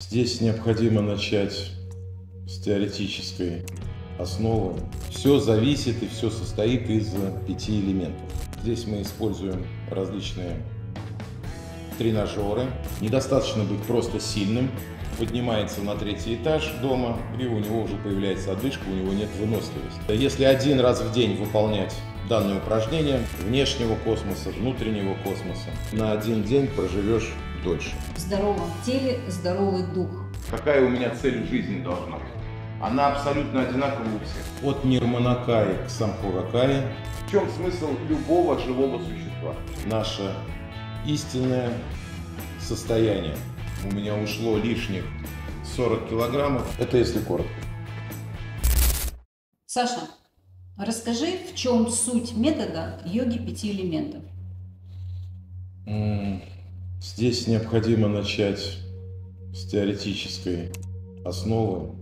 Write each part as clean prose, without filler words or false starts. Здесь необходимо начать с теоретической основы. Все зависит и все состоит из 5 элементов. Здесь мы используем различные тренажеры. Недостаточно быть просто сильным. Поднимается на 3-й этаж дома, и у него уже появляется одышка, у него нет выносливости. Если 1 раз в день выполнять данное упражнение внешнего космоса, внутреннего космоса, на 1 день проживешь дольше. В здоровом теле здоровый дух. Какая у меня цель в жизни должна быть? Она абсолютно одинакова у всех. От Нирманакая к Самбхогакая. В чем смысл любого живого существа? Наше истинное состояние. У меня ушло лишних 40 килограммов. Это если коротко. Саша, расскажи, в чем суть метода йоги 5 элементов? Здесь необходимо начать с теоретической основы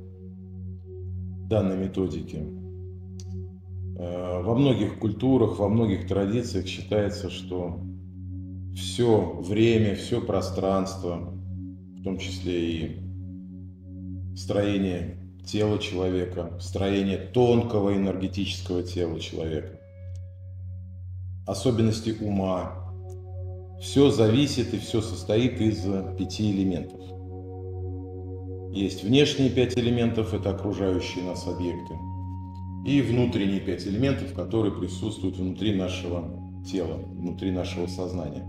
данной методики. Во многих культурах, во многих традициях считается, что все время, все пространство, в том числе и строение тела человека, строение тонкого энергетического тела человека, особенности ума, все зависит и все состоит из 5 элементов. Есть внешние 5 элементов, это окружающие нас объекты, и внутренние 5 элементов, которые присутствуют внутри нашего тела, внутри нашего сознания.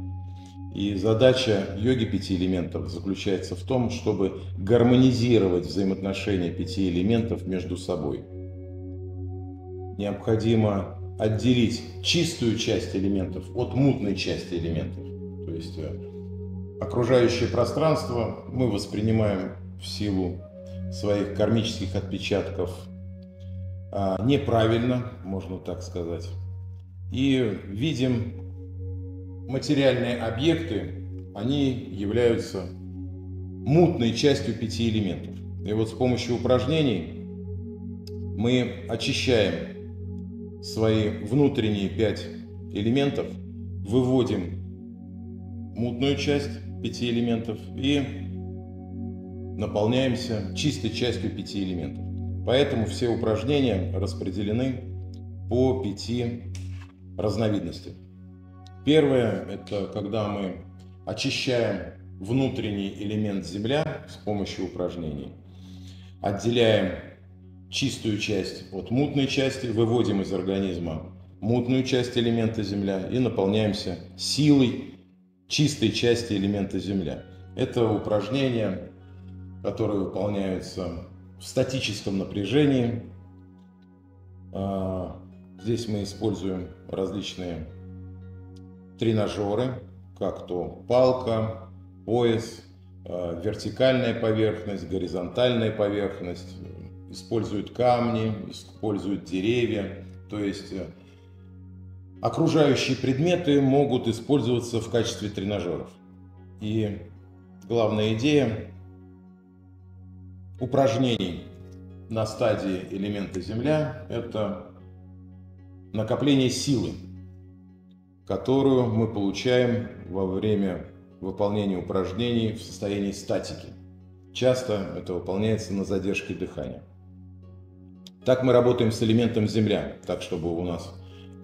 И задача йоги 5 элементов заключается в том, чтобы гармонизировать взаимоотношения 5 элементов между собой. Необходимо отделить чистую часть элементов от мутной части элементов. То есть окружающее пространство мы воспринимаем в силу своих кармических отпечатков неправильно, можно так сказать, и видим материальные объекты, они являются мутной частью 5 элементов. И вот с помощью упражнений мы очищаем свои внутренние 5 элементов, выводим мутную часть 5 элементов и наполняемся чистой частью 5 элементов. Поэтому все упражнения распределены по 5 разновидностям. Первое – это когда мы очищаем внутренний элемент земля с помощью упражнений, отделяем чистую часть от мутной части, выводим из организма мутную часть элемента земля и наполняемся силой чистой части элемента земля. Это упражнения, которые выполняются в статическом напряжении. Здесь мы используем различные тренажеры, как то палка, пояс, вертикальная поверхность, горизонтальная поверхность, используют камни, используют деревья. То есть окружающие предметы могут использоваться в качестве тренажеров. И главная идея упражнений на стадии элемента земля – это накопление силы, которую мы получаем во время выполнения упражнений в состоянии статики. Часто это выполняется на задержке дыхания. Так мы работаем с элементом земля, так чтобы у нас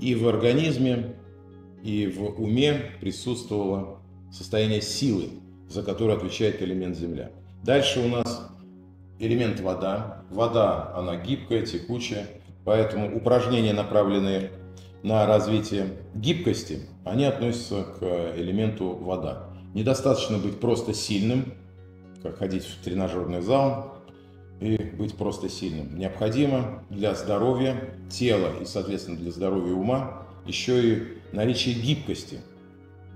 и в организме, и в уме присутствовало состояние силы, за которое отвечает элемент земля. Дальше у нас элемент вода. Вода, она гибкая, текучая, поэтому упражнения, направленные на развитие гибкости, они относятся к элементу вода. Недостаточно быть просто сильным, как ходить в тренажерный зал и быть просто сильным. Необходимо для здоровья тела и, соответственно, для здоровья ума еще и наличие гибкости.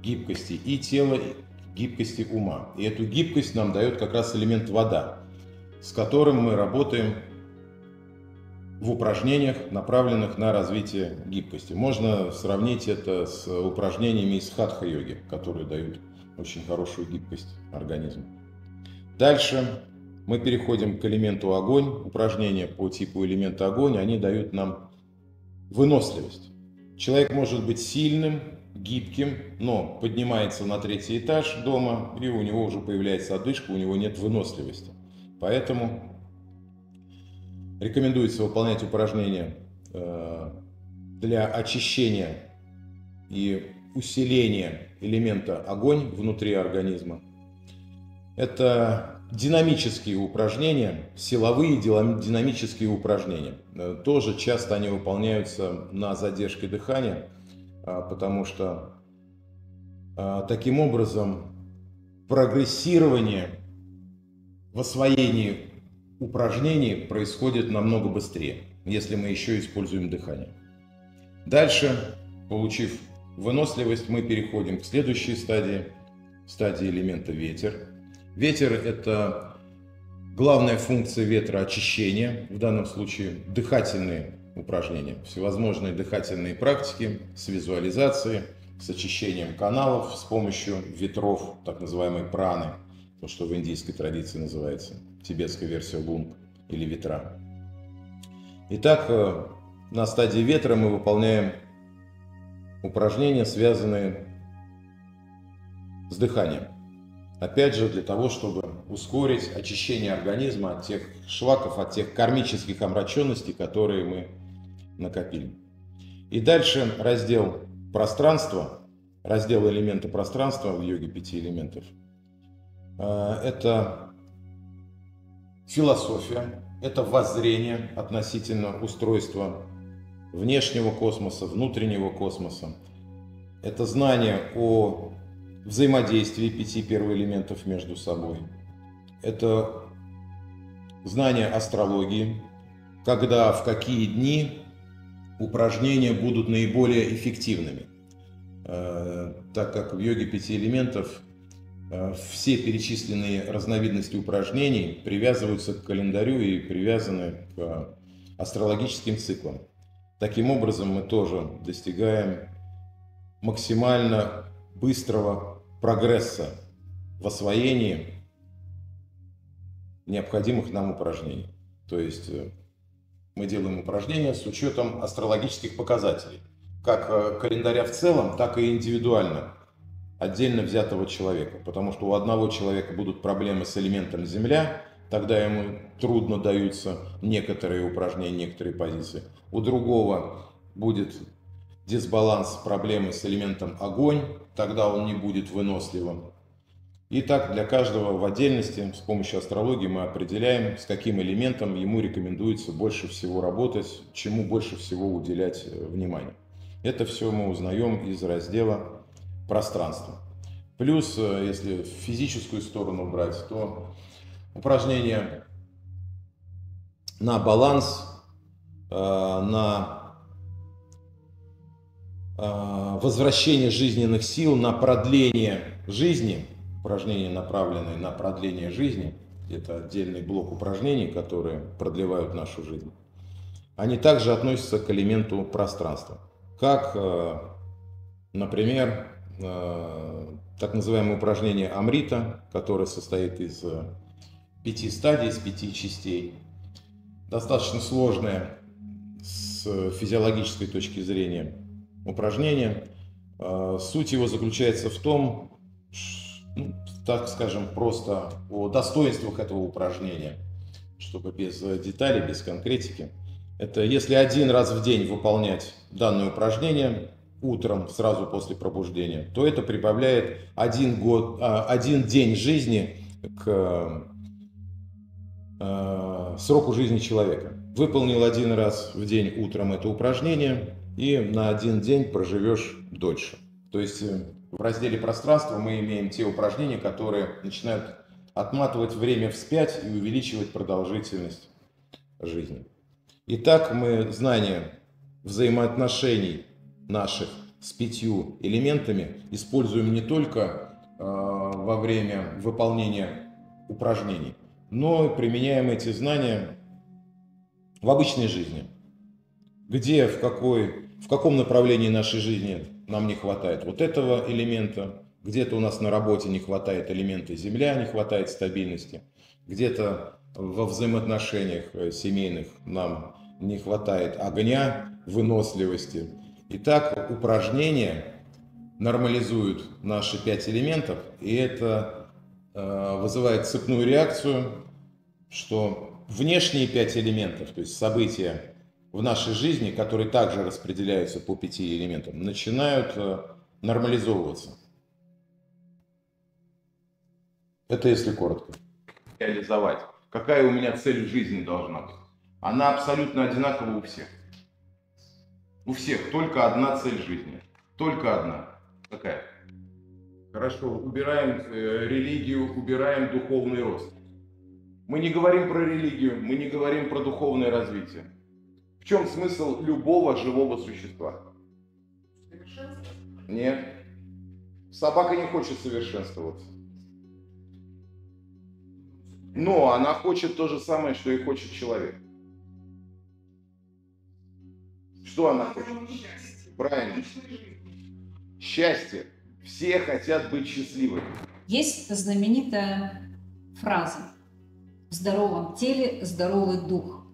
Гибкости и тела, и гибкости ума. И эту гибкость нам дает как раз элемент вода, с которым мы работаем в упражнениях, направленных на развитие гибкости. Можно сравнить это с упражнениями из хатха-йоги, которые дают очень хорошую гибкость организму. Дальше мы переходим к элементу огонь. Упражнения по типу элемента огонь, они дают нам выносливость. Человек может быть сильным, гибким, но поднимается на третий этаж дома, и у него уже появляется одышка, у него нет выносливости. Поэтому рекомендуется выполнять упражнения для очищения и усиления элемента огонь внутри организма. Это динамические упражнения, силовые динамические упражнения. Тоже часто они выполняются на задержке дыхания, потому что таким образом прогрессирование в освоении упражнений происходит намного быстрее, если мы еще используем дыхание. Дальше, получив выносливость, мы переходим к следующей стадии, стадии элемента ветер. Ветер – это главная функция ветра – очищение, в данном случае дыхательные упражнения, всевозможные дыхательные практики с визуализацией, с очищением каналов с помощью ветров, так называемой праны, то, что в индийской традиции называется тибетская версия лунг или ветра. Итак, на стадии ветра мы выполняем упражнения, связанные с дыханием. Опять же, для того, чтобы ускорить очищение организма от тех шлаков, от тех кармических омраченностей, которые мы накопили. И дальше раздел пространства, раздел элемента пространства в йоге пяти элементов. Это философия, это воззрение относительно устройства внешнего космоса, внутреннего космоса. Это знание о взаимодействии пяти первоэлементов между собой. Это знание астрологии, когда, в какие дни упражнения будут наиболее эффективными. Так как в йоге пяти элементов все перечисленные разновидности упражнений привязываются к календарю и привязаны к астрологическим циклам. Таким образом, мы тоже достигаем максимально быстрого прогресса в освоении необходимых нам упражнений. То есть мы делаем упражнения с учетом астрологических показателей, как календаря в целом, так и индивидуально, отдельно взятого человека. Потому что у одного человека будут проблемы с элементом Земля, тогда ему трудно даются некоторые упражнения, некоторые позиции. У другого будет дисбаланс, проблемы с элементом огонь, тогда он не будет выносливым. И так для каждого в отдельности с помощью астрологии мы определяем, с каким элементом ему рекомендуется больше всего работать, чему больше всего уделять внимание. Это все мы узнаем из раздела пространства. Плюс, если физическую сторону брать, то упражнения на баланс, на возвращение жизненных сил, на продление жизни, упражнения, направленные на продление жизни, это отдельный блок упражнений, которые продлевают нашу жизнь, они также относятся к элементу пространства. Как, например, так называемое упражнение Амрита, которое состоит из 5 стадий, из 5 частей, достаточно сложное с физиологической точки зрения упражнение. Суть его заключается в том, так скажем, просто о достоинствах этого упражнения, чтобы без деталей, без конкретики. Это если один раз в день выполнять данное упражнение утром, сразу после пробуждения, то это прибавляет один день жизни к сроку жизни человека. Выполнил один раз в день утром это упражнение, и на один день проживешь дольше. То есть в разделе пространства мы имеем те упражнения, которые начинают отматывать время вспять и увеличивать продолжительность жизни. Итак, мы знание взаимоотношений наших с 5 элементами используем не только во время выполнения упражнений, но применяем эти знания в обычной жизни. Где, в каком направлении нашей жизни нам не хватает вот этого элемента, где-то у нас на работе не хватает элемента земля, не хватает стабильности, где-то во взаимоотношениях семейных нам не хватает огня, выносливости. Итак, упражнения нормализуют наши 5 элементов, и это вызывает цепную реакцию, что внешние 5 элементов, то есть события в нашей жизни, которые также распределяются по 5 элементам, начинают нормализовываться. Это если коротко. Реализовать. Какая у меня цель в жизни должна быть? Она абсолютно одинакова у всех. У всех только одна цель жизни. Только одна. Какая? Хорошо, убираем религию, убираем духовный рост. Мы не говорим про религию, мы не говорим про духовное развитие. В чем смысл любого живого существа? Совершенствоваться? Нет. Собака не хочет совершенствоваться. Но она хочет то же самое, что и хочет человек. Что она хочет? Правильно. Счастье. Все хотят быть счастливыми. Есть знаменитая фраза: в здоровом теле здоровый дух.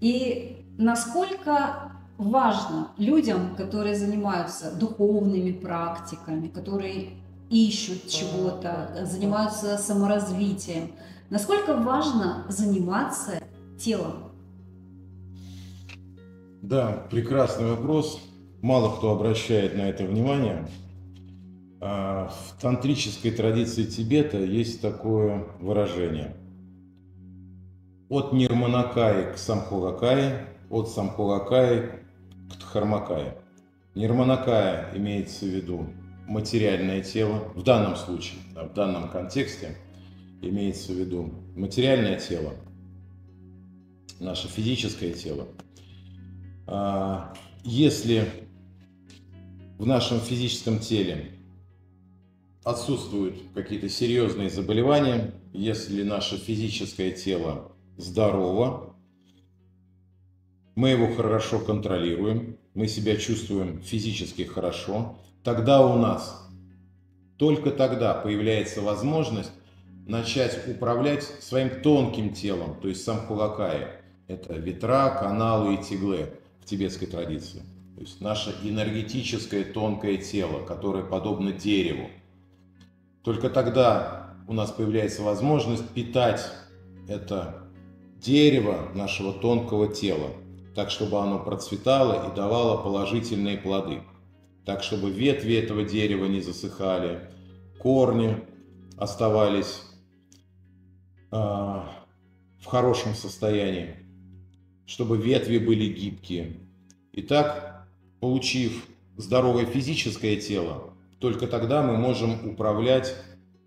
И насколько важно людям, которые занимаются духовными практиками, которые ищут чего-то, занимаются саморазвитием, насколько важно заниматься телом? Да, прекрасный вопрос. Мало кто обращает на это внимание. В тантрической традиции Тибета есть такое выражение: от Нирманакаи к Самбхогакае, от Самбхогакаи к Дхармакае. Нирманакая имеется в виду материальное тело, в данном случае, в данном контексте имеется в виду материальное тело, наше физическое тело. Если в нашем физическом теле отсутствуют какие-то серьезные заболевания, если наше физическое тело здорово, мы его хорошо контролируем, мы себя чувствуем физически хорошо, тогда у нас, только тогда появляется возможность начать управлять своим тонким телом, то есть самбхогакая. Это ветра, каналы и тиглы в тибетской традиции. То есть наше энергетическое тонкое тело, которое подобно дереву. Только тогда у нас появляется возможность питать это дерево нашего тонкого тела, так чтобы оно процветало и давало положительные плоды. Так чтобы ветви этого дерева не засыхали, корни оставались в хорошем состоянии, чтобы ветви были гибкие. Итак, получив здоровое физическое тело, только тогда мы можем управлять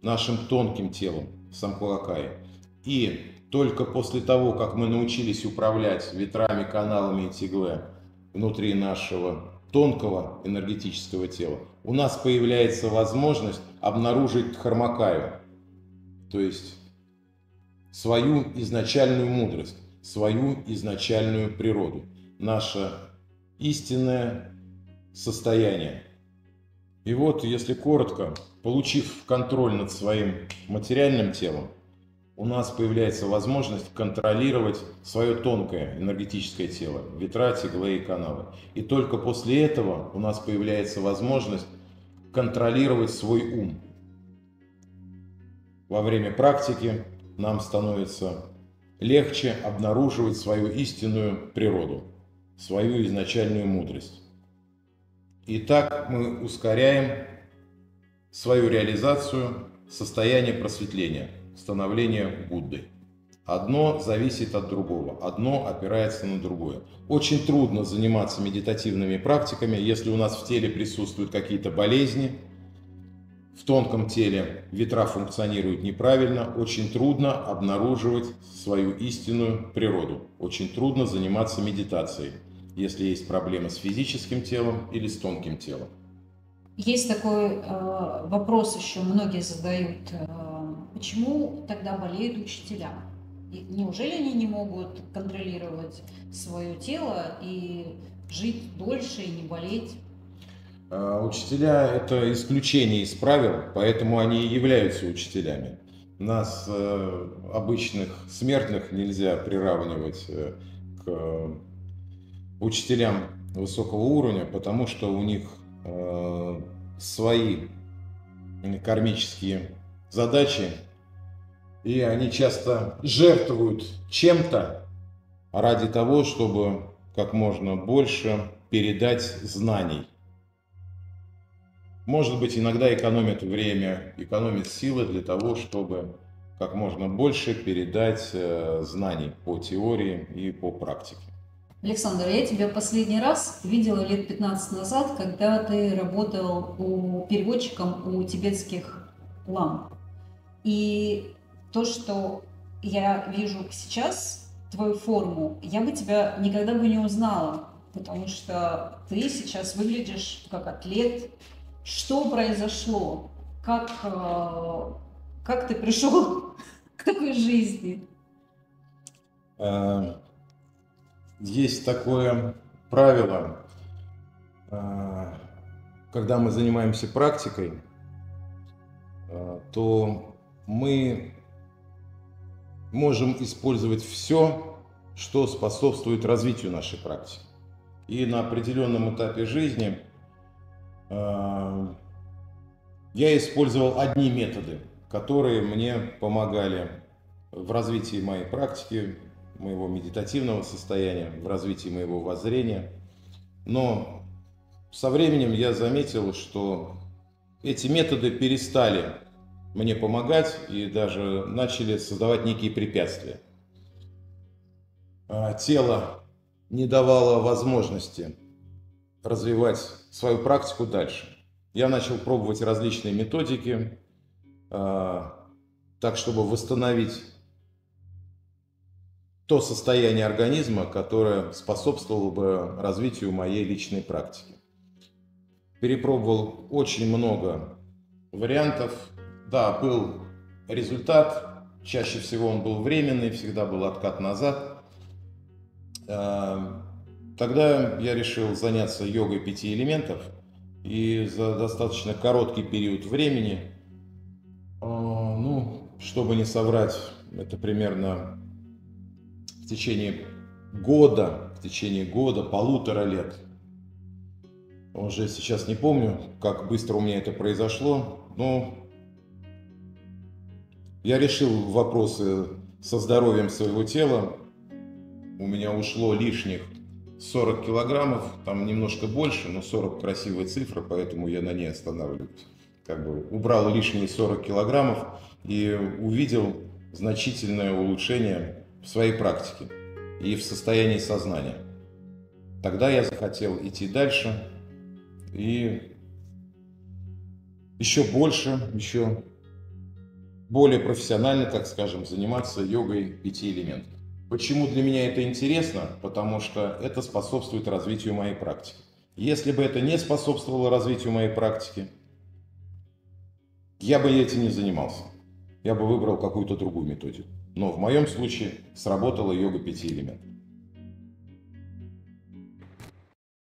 нашим тонким телом самбхогакая. И только после того, как мы научились управлять ветрами, каналами и тигле внутри нашего тонкого энергетического тела, у нас появляется возможность обнаружить дхармакаю, то есть свою изначальную мудрость, свою изначальную природу, наше истинное состояние. И вот, если коротко, получив контроль над своим материальным телом, у нас появляется возможность контролировать свое тонкое энергетическое тело, ветра, тиглы и каналы. И только после этого у нас появляется возможность контролировать свой ум. Во время практики нам становится легче обнаруживать свою истинную природу, свою изначальную мудрость. И так мы ускоряем свою реализацию, состояние просветления, становление Будды. Одно зависит от другого, одно опирается на другое. Очень трудно заниматься медитативными практиками, если у нас в теле присутствуют какие-то болезни, в тонком теле ветра функционируют неправильно, очень трудно обнаруживать свою истинную природу, очень трудно заниматься медитацией, если есть проблемы с физическим телом или с тонким телом. Есть такой вопрос еще, многие задают: почему тогда болеют учителя? И неужели они не могут контролировать свое тело и жить дольше и не болеть? Учителя – это исключение из правил, поэтому они и являются учителями. Нас, обычных смертных, нельзя приравнивать к учителям высокого уровня, потому что у них свои кармические задачи, и они часто жертвуют чем-то ради того, чтобы как можно больше передать знаний. Может быть, иногда экономят время, экономят силы для того, чтобы как можно больше передать знаний по теории и по практике. Александр, я тебя последний раз видела лет 15 назад, когда ты работал переводчиком у тибетских лам. И то, что я вижу сейчас, твою форму, я бы тебя никогда бы не узнала, потому что ты сейчас выглядишь как атлет. Что произошло? Как ты пришел к такой жизни? Есть такое правило, когда мы занимаемся практикой, то мы можем использовать все, что способствует развитию нашей практики. И на определенном этапе жизни я использовал одни методы, которые мне помогали в развитии моей практики, моего медитативного состояния, в развитии моего воззрения. Но со временем я заметил, что эти методы перестали мне помогать и даже начали создавать некие препятствия. Тело не давало возможности развивать свою практику дальше. Я начал пробовать различные методики, так, чтобы восстановить то состояние организма, которое способствовало бы развитию моей личной практики. Перепробовал очень много вариантов. Да, был результат, чаще всего он был временный, всегда был откат назад. Тогда я решил заняться йогой 5 элементов, и за достаточно короткий период времени, ну, чтобы не соврать, это примерно в течение года, полутора лет, уже сейчас не помню, как быстро у меня это произошло, но я решил вопросы со здоровьем своего тела. У меня ушло лишних 40 килограммов, там немножко больше, но 40 красивая цифра, поэтому я на ней останавливаюсь. Как бы убрал лишние 40 килограммов и увидел значительное улучшение в своей практике и в состоянии сознания. Тогда я захотел идти дальше и еще больше, еще более профессионально, так скажем, заниматься йогой 5 элементов. Почему для меня это интересно? Потому что это способствует развитию моей практики. Если бы это не способствовало развитию моей практики, я бы этим не занимался. Я бы выбрал какую-то другую методику. Но в моем случае сработала йога 5 элементов.